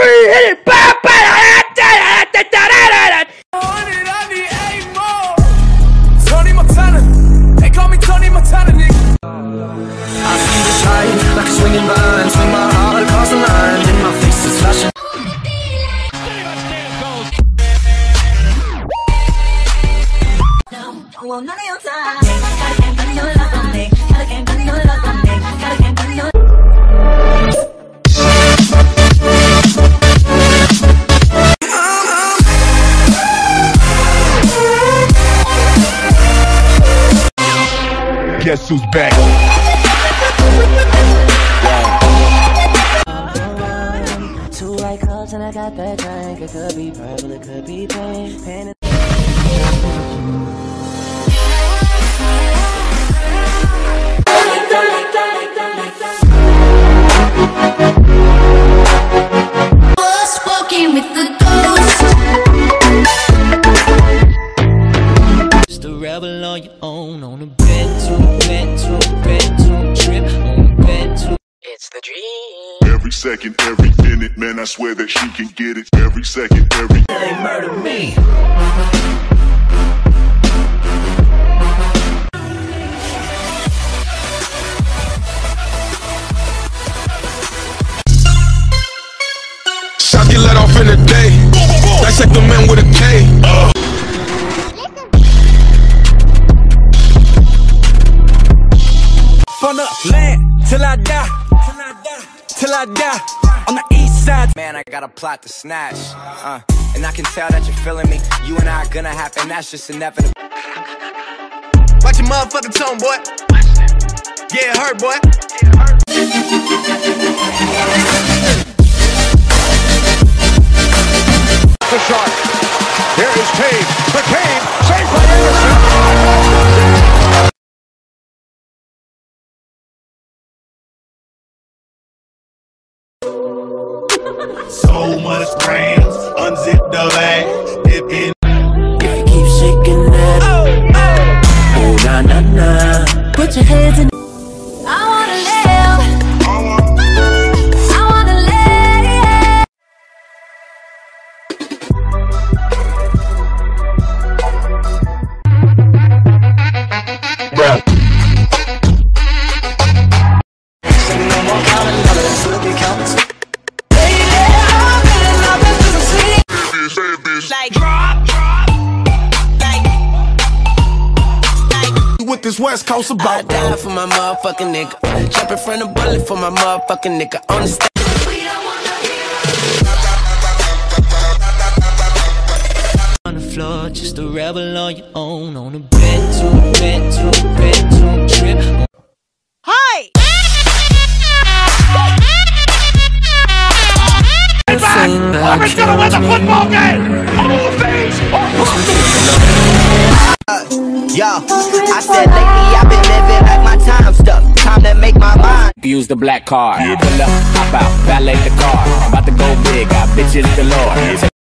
three, hit it, bam, bam. 198 more. Tony Montana, they call me Tony Montana, nigga. I see the tide like a swinging vine, swing my heart across the line, then my face is flashing. Well, none of your time. Guess who's back? Two white cups and I got that drink. It could be purple, it could be pink. On your own, on a bedroom trip, on a bedroom. It's the dream. Every second, every minute, man, I swear that she can get it. Every second, every they murder me. Shot get let off in a day. Dissect the man with a K. On the land till I die, on the east side. Man, I got a plot to snatch, and I can tell that you're feeling me. You and I are gonna happen, that's just inevitable. Watch your motherfucking tone, boy. Yeah, it hurt, boy. The shot. Here is Cave. McCabe, safe by Anderson. So much grams, unzip the bag, dip in. If you keep shaking that, oh na na na, put your hands in. I wanna live, I wanna live. Bruh. Singing no more counting, none of this will be counting. Like drop, like with this West Coast about. I die for my motherfucking nigga. Jumping from the bullet for my motherfucking nigga. On the stage, we don't want no hero. On the floor, just a rebel on your own. On a bedroom trip. Hi. Auburn's gonna win the football game! All things are possible! Yo, I said lately I've been living like my time's up. Time to make my mind. Use the black card. Pull up, hop out, valet the car. I'm about to go big, got bitches galore.